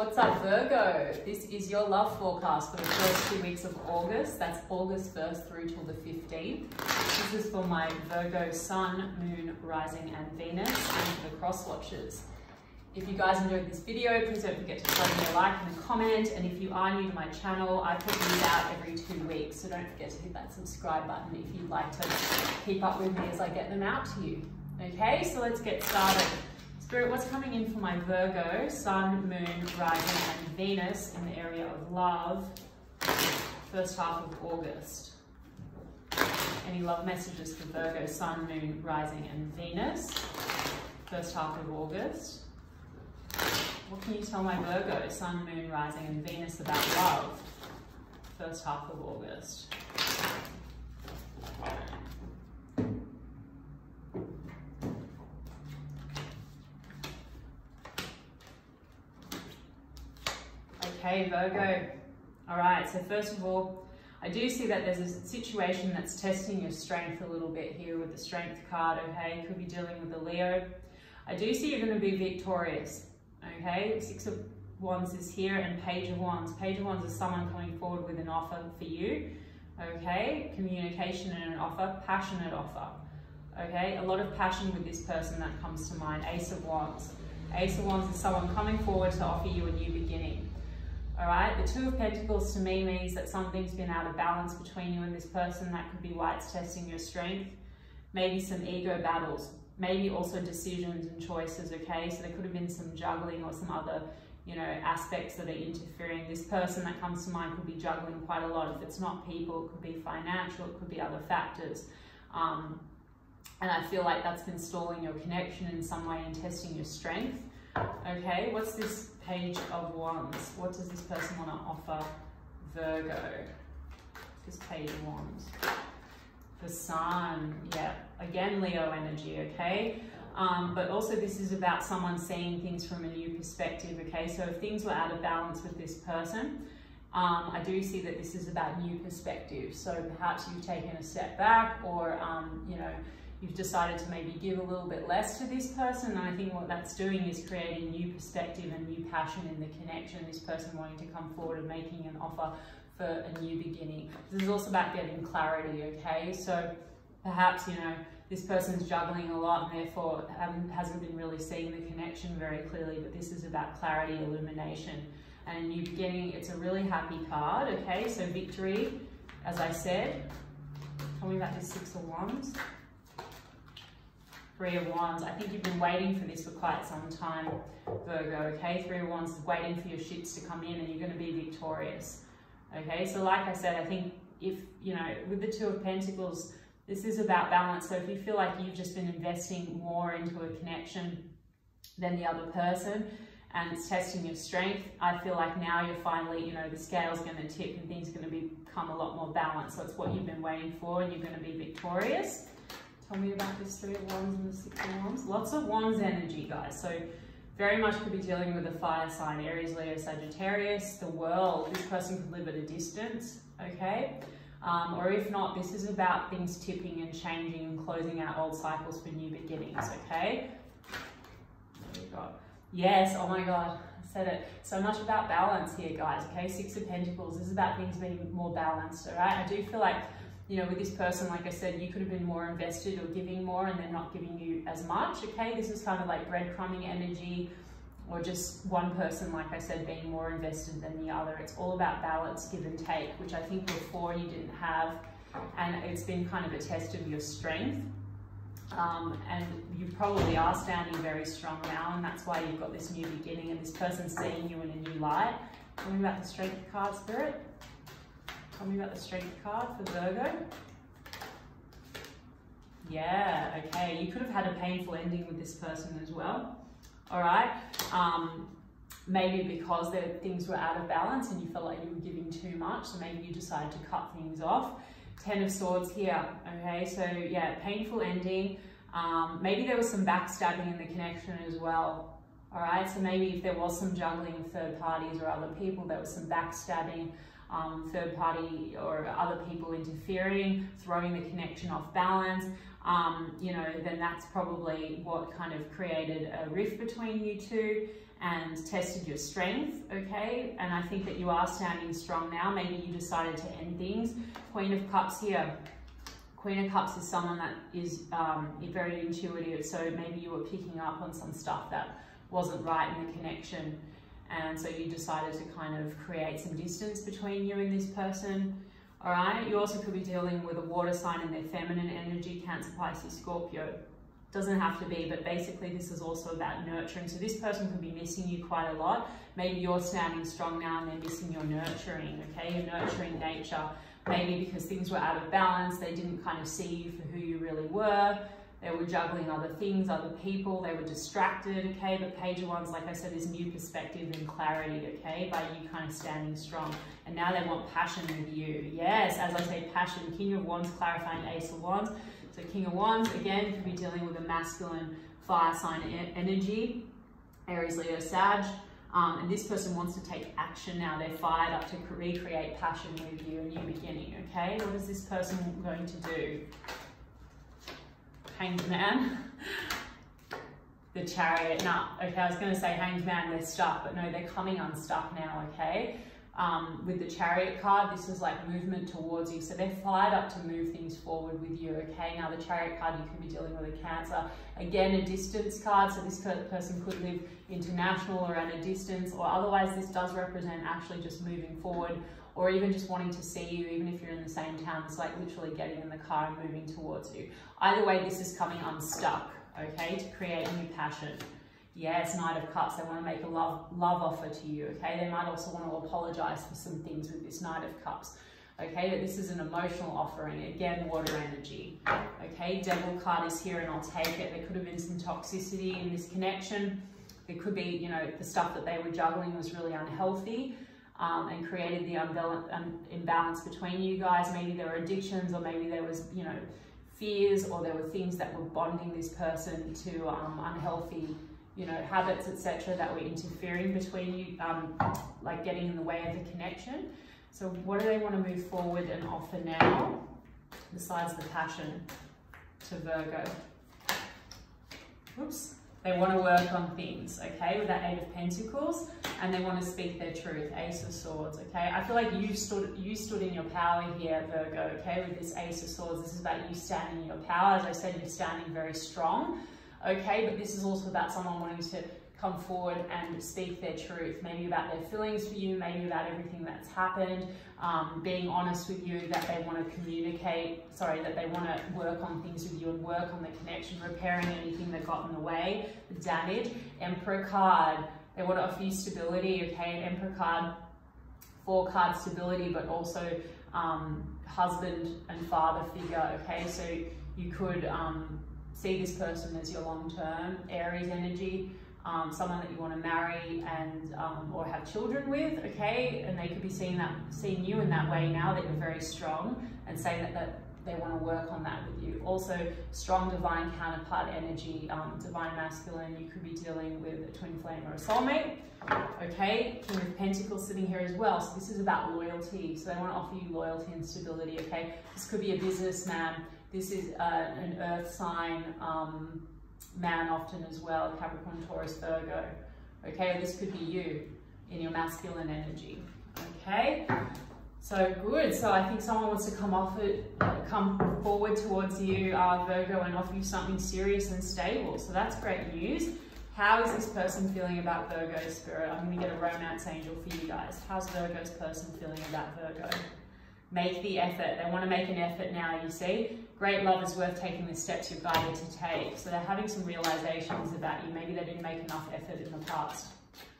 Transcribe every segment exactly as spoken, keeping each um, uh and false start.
What's up, Virgo? This is your love forecast for the first two weeks of August. That's August first through till the fifteenth. This is for my Virgo sun, moon, rising, and Venus, and for the cross watchers. If you guys enjoyed this video, please don't forget to drop me a like and a comment. And if you are new to my channel, I put these out every two weeks. So don't forget to hit that subscribe button if you'd like to keep up with me as I get them out to you. Okay, so let's get started. Spirit, what's coming in for my Virgo, sun, moon, rising, and Venus in the area of love, first half of August? Any love messages for Virgo, sun, moon, rising, and Venus, first half of August? What can you tell my Virgo, sun, moon, rising, and Venus about love, first half of August? Okay, Virgo. All right, so first of all, I do see that there's a situation that's testing your strength a little bit here with the strength card, okay? Could be dealing with a Leo. I do see you're going to be victorious. Okay, Six of Wands is here and Page of Wands. Page of Wands is someone coming forward with an offer for you. Okay, communication and an offer, passionate offer. Okay, a lot of passion with this person that comes to mind. Ace of Wands. Ace of Wands is someone coming forward to offer you a new beginning. All right, the Two of Pentacles to me means that something's been out of balance between you and this person. That could be why it's testing your strength. Maybe some ego battles. Maybe also decisions and choices, okay? So there could have been some juggling or some other, you know, aspects that are interfering. This person that comes to mind could be juggling quite a lot. If it's not people, it could be financial, it could be other factors. Um, and I feel like that's been stalling your connection in some way and testing your strength. Okay, what's this Page of Wands? What does this person want to offer Virgo? This Page of Wands. The sun, yeah, again, Leo energy, okay? Um, but also this is about someone seeing things from a new perspective, okay? So if things were out of balance with this person, um, I do see that this is about new perspective. So perhaps you've taken a step back or, um, you know, you've decided to maybe give a little bit less to this person. And I think what that's doing is creating new perspective and new passion in the connection, this person wanting to come forward and making an offer for a new beginning. This is also about getting clarity, okay? So perhaps, you know, this person's juggling a lot and therefore um, hasn't been really seeing the connection very clearly, but this is about clarity, illumination, and a new beginning. It's a really happy card, okay? So victory, as I said. Tell me about this Six of Wands. Three of Wands. I think you've been waiting for this for quite some time, Virgo, okay? Three of Wands is waiting for your ships to come in and you're going to be victorious. Okay, so like I said, I think if, you know, with the Two of Pentacles, this is about balance. So if you feel like you've just been investing more into a connection than the other person and it's testing your strength, I feel like now you're finally, you know, the scale's going to tip and things are going to become a lot more balanced. So it's what you've been waiting for and you're going to be victorious. Tell me about this Three of Wands and the Six of Wands. Lots of Wands energy, guys. So very much could be dealing with a fire sign, Aries, Leo, Sagittarius, the world. This person could live at a distance, okay? Um, or if not, this is about things tipping and changing and closing out old cycles for new beginnings, okay? Yes, oh my God, I said it. So much about balance here, guys, okay? Six of Pentacles, this is about things being more balanced, all right? I do feel like, you know, with this person, like I said, you could have been more invested or giving more and they're not giving you as much, okay? This is kind of like breadcrumbing energy or just one person, like I said, being more invested than the other. It's all about balance, give and take, which I think before you didn't have. And it's been kind of a test of your strength. Um, and you probably are standing very strong now and that's why you've got this new beginning and this person's seeing you in a new light. Tell me about the Strength card, Spirit. Tell me about the Strength card for Virgo. Yeah, okay. You could have had a painful ending with this person as well. All right. Um, maybe because the things were out of balance and you felt like you were giving too much. So maybe you decided to cut things off. Ten of Swords here. Okay. So yeah, painful ending. Um, maybe there was some backstabbing in the connection as well. All right. So maybe if there was some juggling with third parties or other people, there was some backstabbing. Um, third party or other people interfering, throwing the connection off balance, um, you know, then that's probably what kind of created a rift between you two. and tested your strength, okay? And I think that you are standing strong now. Maybe you decided to end things. Queen of Cups here. Queen of Cups is someone that is um, very intuitive, so maybe you were picking up on some stuff that wasn't right in the connection, and so you decided to kind of create some distance between you and this person, all right? You also could be dealing with a water sign and their feminine energy, Cancer, Pisces, Scorpio. Doesn't have to be, but basically this is also about nurturing. So this person could be missing you quite a lot. Maybe you're standing strong now and they're missing your nurturing, okay? Your nurturing nature. Maybe because things were out of balance, they didn't kind of see you for who you really were. They were juggling other things, other people, they were distracted, okay? But Page of Wands, like I said, is new perspective and clarity, okay? By you kind of standing strong. And now they want passion with you. Yes, as I say, passion. King of Wands, clarifying Ace of Wands. So King of Wands, again, could be dealing with a masculine fire sign energy, Aries, Leo, Sag. Um, and this person wants to take action now. They're fired up to recreate passion with you, a new beginning, okay? What is this person going to do? Hanged Man. The Chariot. Nah, okay, I was going to say Hanged Man, they're stuck, but no, they're coming unstuck now, okay? Um, with the Chariot card, this is like movement towards you. So they're fired up to move things forward with you, okay? Now the Chariot card, you can be dealing with a Cancer. Again, a distance card, so this person could live international or at a distance, or otherwise this does represent actually just moving forward, or even just wanting to see you, even if you're in the same town. It's like literally getting in the car and moving towards you. Either way, this is coming unstuck, okay? To create new passion. Yes, Knight of Cups, they want to make a love love offer to you, okay? They might also want to apologize for some things with this Knight of Cups, okay? But this is an emotional offering, again, water energy, okay? Devil card is here and I'll take it. There could have been some toxicity in this connection. There could be, you know, the stuff that they were juggling was really unhealthy um, and created the imbalance between you guys. Maybe there were addictions, or maybe there was, you know, fears, or there were things that were bonding this person to um, unhealthy, you know, habits, et cetera, that were interfering between you, um, like getting in the way of the connection. So what do they want to move forward and offer now, besides the passion to Virgo? Oops. They want to work on things, okay, with that Eight of Pentacles, and they want to speak their truth, Ace of Swords, okay? I feel like you stood, you stood in your power here, Virgo, okay, with this Ace of Swords. This is about you standing in your power. As I said, you're standing very strong. Okay, but this is also about someone wanting to come forward and speak their truth, maybe about their feelings for you, maybe about everything that's happened, um, being honest with you, that they want to communicate, sorry, that they want to work on things with you and work on the connection, repairing anything that got in the way, the damage. Emperor card, they want to offer you stability, okay, Emperor card, four card stability, but also um, husband and father figure, okay, so you could... Um, see this person as your long-term Aries energy, um, someone that you want to marry and um, or have children with, okay? And they could be seeing that, seeing you in that way now that you're very strong, and saying that, that they want to work on that with you. Also, strong divine counterpart energy, um, divine masculine. You could be dealing with a twin flame or a soulmate, okay? King of Pentacles sitting here as well. So this is about loyalty. So they want to offer you loyalty and stability, okay? This could be a businessman. This is uh, an earth sign um, man often as well, Capricorn, Taurus, Virgo. Okay, this could be you in your masculine energy. Okay, so good. So I think someone wants to come off it, uh, come forward towards you, uh, Virgo, and offer you something serious and stable. So that's great news. How is this person feeling about Virgo's spirit? I'm gonna get a romance angel for you guys. How's Virgo's person feeling about Virgo? Make the effort. They want to make an effort now, you see. Great love is worth taking the steps you're guided to take. So they're having some realizations about you. Maybe they didn't make enough effort in the past,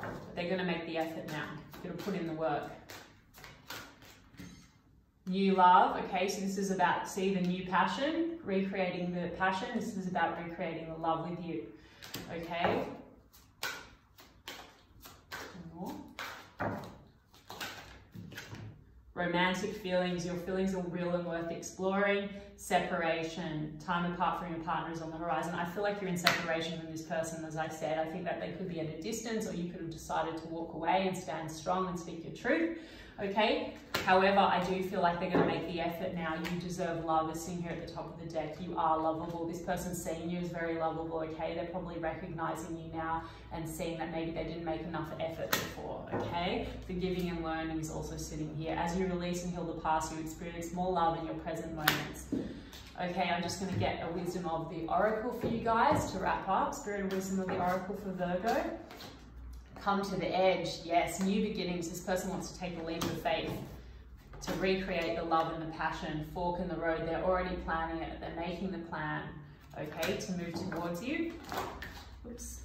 but they're going to make the effort now. You're going to put in the work. New love, okay, so this is about, see, the new passion, recreating the passion. This is about recreating the love with you, okay? Romantic feelings, your feelings are real and worth exploring. separation, time apart from your partner is on the horizon. I feel like you're in separation from this person, as I said. I think that they could be at a distance, or you could have decided to walk away and stand strong and speak your truth, okay? However, I do feel like they're gonna make the effort now. You deserve love, as seen here at the top of the deck. You are lovable. This person seeing you is very lovable, okay? They're probably recognizing you now and seeing that maybe they didn't make enough effort before, okay? Forgiving and learning is also sitting here. As you release and heal the past, you experience more love in your present moments. Okay, I'm just going to get a wisdom of the oracle for you guys to wrap up. Spirit of wisdom of the oracle for Virgo. Come to the edge. Yes, new beginnings. This person wants to take a leap of faith to recreate the love and the passion. Fork in the road. They're already planning it. They're making the plan, okay, to move towards you. Oops.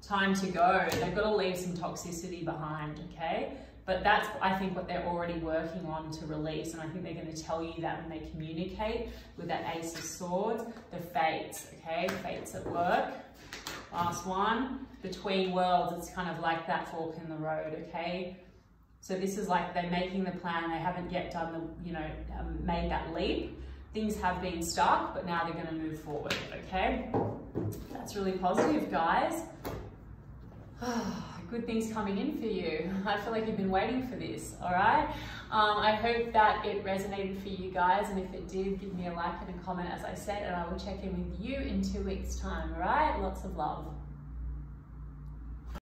Time to go. They've got to leave some toxicity behind, okay? But that's, I think, what they're already working on to release. And I think they're going to tell you that when they communicate with that Ace of Swords, the Fates, okay? Fates at work. Last one, between worlds, it's kind of like that fork in the road, okay? So this is like they're making the plan. They haven't yet done the, you know, um, made that leap. Things have been stuck, but now they're going to move forward, okay? That's really positive, guys. Good things coming in for you. I feel like you've been waiting for this, all right? Um, I hope that it resonated for you guys, and if it did, give me a like and a comment, as I said, and I will check in with you in two weeks' time, all right? Lots of love.